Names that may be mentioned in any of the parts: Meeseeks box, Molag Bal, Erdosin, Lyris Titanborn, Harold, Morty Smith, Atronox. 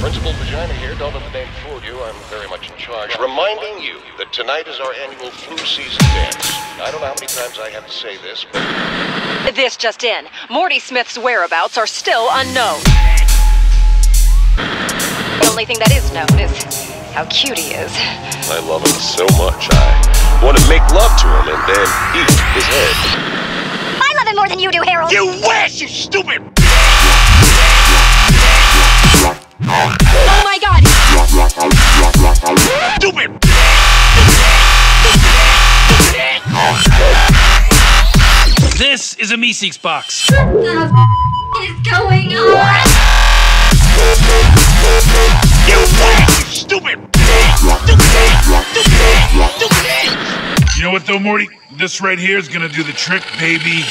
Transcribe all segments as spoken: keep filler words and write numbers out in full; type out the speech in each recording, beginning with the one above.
Principal Vagina here, don't let the name fool you, I'm very much in charge. Reminding you that tonight is our annual flu season dance. I don't know how many times I have to say this, but... This just in. Morty Smith's whereabouts are still unknown. The only thing that is known is how cute he is. I love him so much, I want to make love to him and then eat his head. I love him more than you do, Harold! You wish, you stupid! Oh my god! Stupid! This is a Meeseeks box. What the f is going on? You stupid! You know what though, Morty? This right here is gonna do the trick, baby.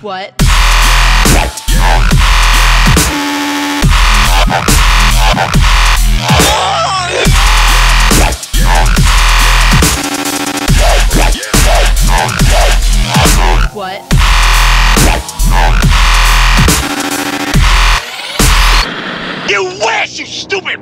What? What? You wish, you stupid!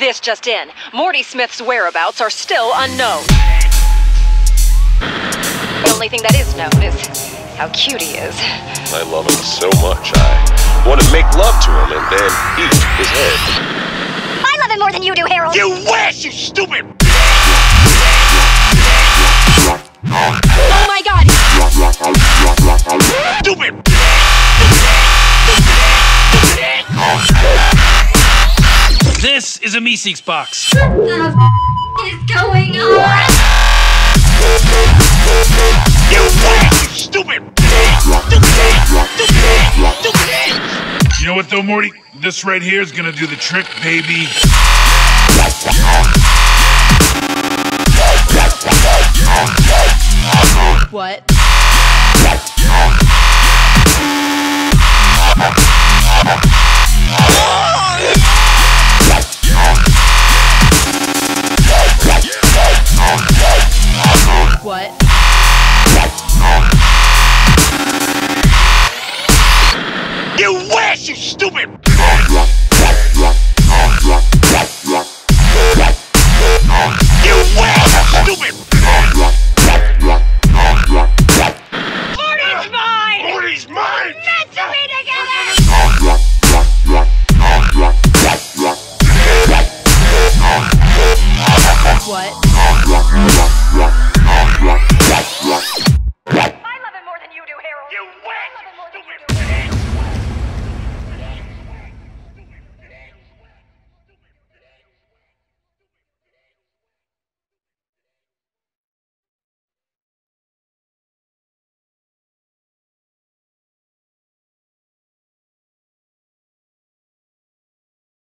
This just in. Morty Smith's whereabouts are still unknown. The only thing that is known is how cute he is. I love him so much, I want to make love to him and then eat his head. I love him more than you do, Harold! You wish, you stupid! Oh my god! Stupid! This is a Meeseeks box. What the f is going on? You wish, you stupid! You know what though, Morty? This right here is gonna do the trick, baby. What? What? You wish, you stupid!